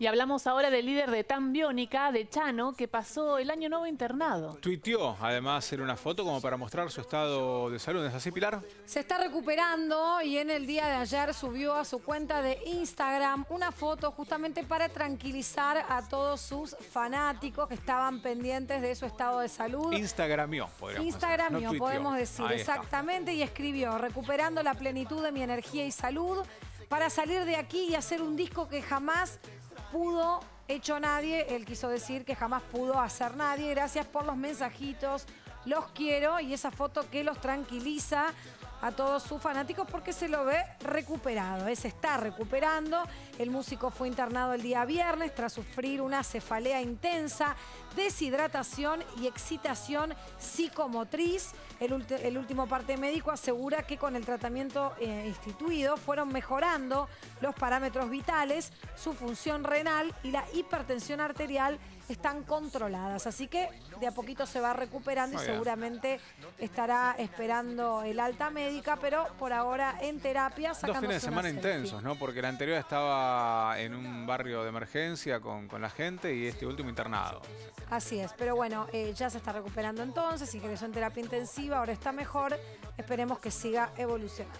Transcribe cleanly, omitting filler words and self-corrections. Y hablamos ahora del líder de Tan Biónica, de Chano, que pasó el año nuevo internado. Tuiteó, además, en una foto como para mostrar su estado de salud. ¿Es así, Pilar? Se está recuperando y en el día de ayer subió a su cuenta de Instagram una foto justamente para tranquilizar a todos sus fanáticos que estaban pendientes de su estado de salud. Instagramió, podríamos decir. Instagramió, podemos decir, exactamente. Y escribió, recuperando la plenitud de mi energía y salud para salir de aquí y hacer un disco que jamás pudo hecho nadie. Él quiso decir que jamás pudo hacer nadie. Gracias por los mensajitos, los quiero. Y esa foto que los tranquiliza a todos sus fanáticos porque se lo ve recuperado, se está recuperando. El músico fue internado el día viernes tras sufrir una cefalea intensa, deshidratación y excitación psicomotriz. El último parte médico asegura que con el tratamiento instituido fueron mejorando los parámetros vitales, su función renal y la hipertensión arterial están controladas. Así que de a poquito se va recuperando y seguramente estará esperando el alta médica, pero por ahora en terapia. Dos fines de semana intensos, ¿no? Porque el anterior estaba en un barrio de emergencia con la gente y este último internado. Así es, pero bueno, ya se está recuperando entonces, ingresó en terapia intensiva, ahora está mejor, esperemos que siga evolucionando.